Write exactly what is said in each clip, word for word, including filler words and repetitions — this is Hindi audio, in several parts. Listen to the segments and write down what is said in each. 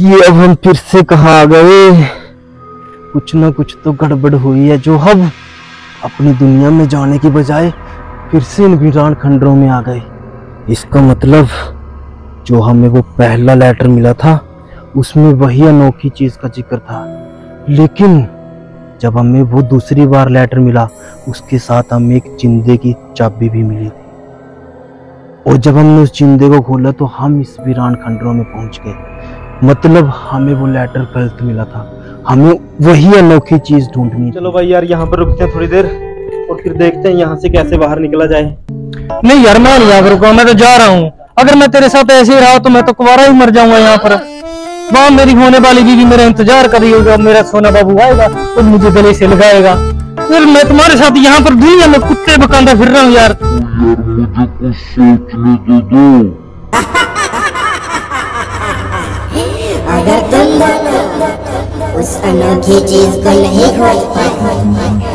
ये अब हम फिर से कहाँ आ गए। कुछ ना कुछ तो गड़बड़ हुई है जो हम अपनी दुनिया में जाने की बजाय फिर से इन वीरान खंडरों में आ गए। इसका मतलब जो हमें वो पहला लेटर मिला था उसमें वही अनोखी चीज़ का जिक्र था, लेकिन जब हमें वो दूसरी बार लेटर मिला उसके साथ हमें एक चिंदे की चाबी भी मिली थी, और जब हमने उस चिंदे को खोला तो हम इस वीरान खंडरों में पहुंच गए। मतलब हमें वो लेटर गलत मिला था, हमें वही अनोखी चीज ढूंढनी। चलो भाई यार यहाँ पर रुकते हैं थोड़ी देर और फिर देखते हैं यहाँ से कैसे बाहर निकला जाए। नहीं यार मैं नहीं जाकर रुका, मैं तो जा रहा हूँ। अगर मैं तेरे साथ ऐसे ही रहा तो मैं तो कुंवारा ही मर जाऊंगा। यहाँ पर वहाँ मेरी होने वाली बीवी मेरा इंतजार कर रही होगी और मेरा सोना बाबू आएगा तो मुझे गले से लगाएगा। फिर मैं तुम्हारे साथ यहाँ पर दुनिया में कुत्ते बकांदा फिर रहा हूँ यार। मुझे कुछ सोचने दे दो। अगर तुम लोग उस अनोखी चीज को नहीं खोज पाए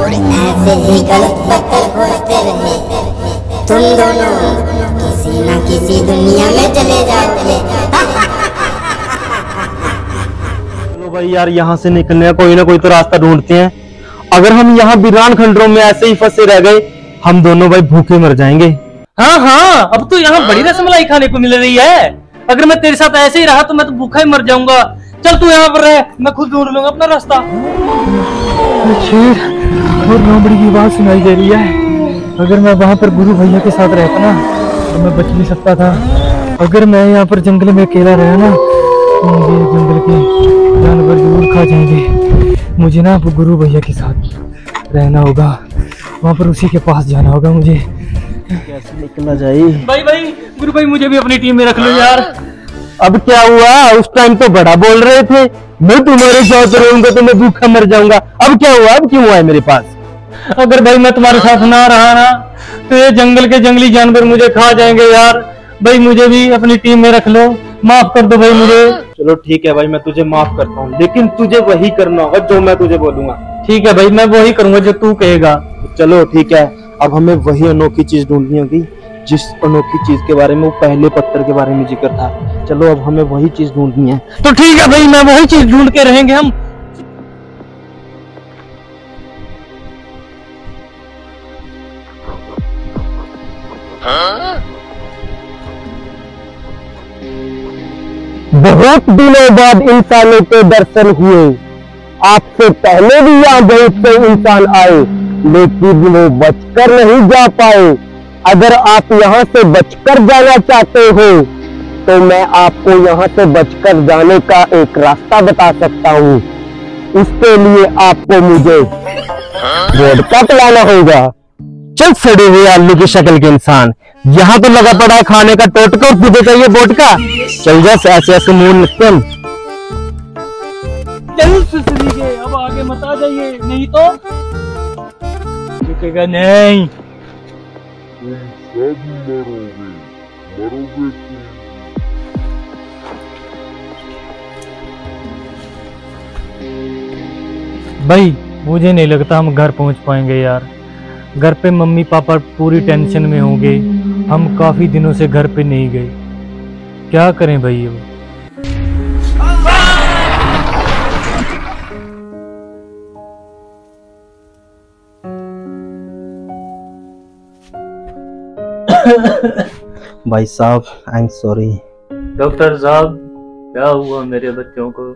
और ऐसे ही गलत पत्थर खोजते रहे, तुम दोनों किसी न किसी दुनिया में चले जाते। भाई यार यहाँ से निकलने का कोई ना कोई तो रास्ता ढूंढते हैं। अगर हम यहाँ वीरान खंडरों में ऐसे ही फंसे रह गए हम दोनों भाई भूखे मर जाएंगे। हाँ हाँ अब तो यहाँ बड़ी रसमलाई खाने को मिल रही है। अगर मैं तेरे साथ ऐसे ही रहा तो मैं तो भूखा ही मर जाऊंगा। चल तू यहाँ पर रह, मैं खुद ढूंढ लूंगा अपना रास्ता। और की बात सुनाई दे रही है। अगर मैं वहाँ पर गुरु भैया के साथ रहता ना तो मैं बच नहीं सकता था। अगर मैं यहाँ पर जंगल में अकेला रहा ना मुझे जंगल के जानवर जरूर खा जाएंगे। मुझे ना वो गुरु भैया के साथ रहना होगा, वहाँ पर उसी के पास जाना होगा। मुझे कैसे निकला जाए भाई? भाई गुरु भाई मुझे भी अपनी टीम में रख लो यार। अब क्या हुआ, उस टाइम तो बड़ा बोल रहे थे मैं तुम्हारे साथ रहूंगा तो मैं भूखा मर जाऊंगा। अब क्या हुआ, अब क्यों आए मेरे पास? अगर भाई मैं तुम्हारे साथ ना रहा ना तो ये जंगल के जंगली जानवर मुझे खा जाएंगे यार। भाई मुझे भी अपनी टीम में रख लो, माफ कर दो भाई मुझे। चलो ठीक है भाई मैं तुझे माफ करता हूँ, लेकिन तुझे वही करना होगा जो मैं तुझे बोलूंगा। ठीक है भाई मैं वही करूंगा जो तू कहेगा। चलो ठीक है, अब हमें वही अनोखी चीज ढूंढनी होगी जिस अनोखी चीज के बारे में वो पहले पत्थर के बारे में जिक्र था। चलो अब हमें वही चीज ढूंढनी है। तो ठीक है भाई मैं वही चीज ढूंढ के रहेंगे हम। बहुत दिनों बाद इंसानों के दर्शन हुए। आपसे पहले भी यहाँ बहुत से इंसान आए लेकिन वो बचकर नहीं जा पाए। अगर आप यहाँ से बचकर जाना चाहते हो तो मैं आपको यहाँ से बचकर जाने का एक रास्ता बता सकता हूँ। उसके लिए आपको मुझे वोडका पिलाना होगा। चल सड़े हुए आलू की शक्ल के इंसान, यहाँ तो लगा पड़ा है खाने का टोटका और तुझे चाहिए बोटका। चल जा ऐसे ऐसे मूल निकल। अब आगे मत आ जाइए नहीं तो रुकेगा नहीं। भाई मुझे नहीं लगता हम घर पहुंच पाएंगे यार। घर पे मम्मी पापा पूरी टेंशन में होंगे। हम काफी दिनों से घर पे नहीं गए, क्या करें भाई। अब भाई साहब आई एम सॉरी। डॉक्टर साहब क्या हुआ मेरे बच्चों को?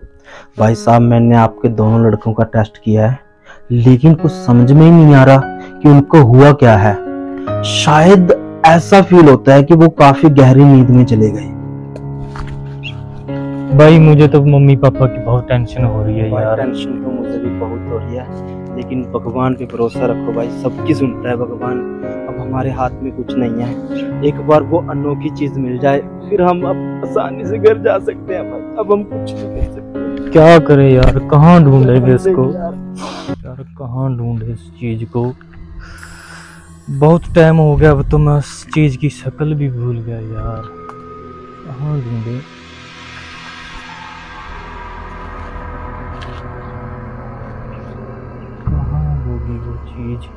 भाई साहब मैंने आपके दोनों लड़कों का टेस्ट किया है लेकिन कुछ समझ में ही नहीं आ रहा कि उनको हुआ क्या है। शायद ऐसा फील होता है कि वो काफी गहरी नींद में चले गए। भाई मुझे तो मम्मी पापा की बहुत टेंशन हो रही है यार। टेंशन तो मुझे भी बहुत हो रही है लेकिन भगवान पे भरोसा रखो भाई, सबकी सुनता है भगवान। अब हमारे हाथ में कुछ नहीं है, एक बार वो अनोखी चीज मिल जाए फिर हम अब आसानी से घर जा सकते हैं भाई। अब हम कुछ नहीं कर सकते, क्या करें यार। कहाँ ढूंढेंगे इसको यार, कहाँ ढूंढे इस चीज को? बहुत टाइम हो गया, अब तो मैं उस चीज की शक्ल भी भूल गया यार। कहाँ ढूंढे? कहाँ होगी वो चीज?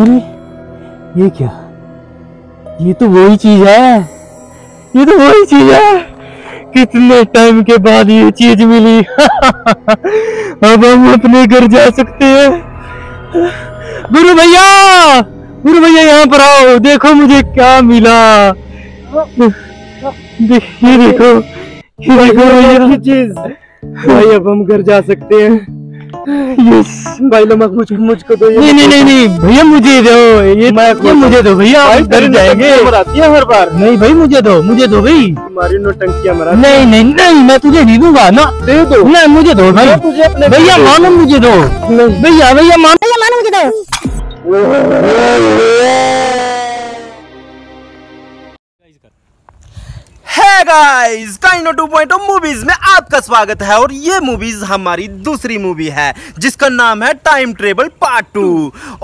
अरे अरे ये क्या, ये तो वही चीज है ये तो वही चीज है, कितने टाइम के बाद ये चीज मिली। अब हम अपने घर जा सकते हैं। गुरु भैया, गुरु भैया यहाँ पर आओ, देखो मुझे क्या मिला। ये देखो, ये देखो भैया चीज। भाई अब हम घर जा सकते हैं। यस भाई लो, मैं कुछ मुझको दो। नहीं नहीं नहीं नहीं भैया मुझे दो, ये मैं मुझे दो भैया, डर जाएंगे। मराती है हर बार। नहीं भाई मुझे दो, मुझे दो भाई। तुम्हारी नोटंकियां मराती। नहीं नहीं नहीं मैं तुझे नहीं दूंगा ना, दे दो ना, मुझे दो भाई, तुझे भैया मानो मुझे दो भैया, भैया मानो मानो मुझे दो। Hey guys, kino two point o movies में आपका स्वागत है और ये मूवीज हमारी दूसरी मूवी है जिसका नाम है टाइम ट्रेवल पार्ट टू।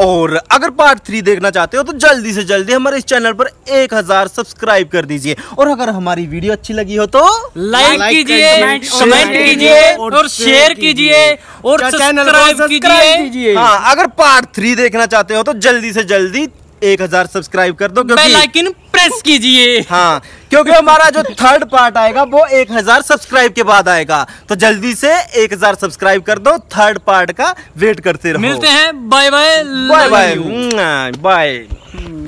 और अगर पार्ट थ्री देखना चाहते हो तो जल्दी से जल्दी हमारे इस चैनल पर एक हजार सब्सक्राइब कर दीजिए। और अगर हमारी वीडियो अच्छी लगी हो तो लाइक कीजिए, कमेंट कीजिए और शेयर कीजिए और सब्सक्राइब कीजिए। हाँ, अगर पार्ट थ्री देखना चाहते हो तो जल्दी से जल्दी एक हजार सब्सक्राइब कर दो, बेल आइकन प्रेस कीजिए। हाँ, क्योंकि हमारा जो थर्ड पार्ट आएगा वो एक हजार सब्सक्राइब के बाद आएगा, तो जल्दी से एक हजार सब्सक्राइब कर दो, थर्ड पार्ट का वेट करते रहो। मिलते हैं, bye bye bye bye bye.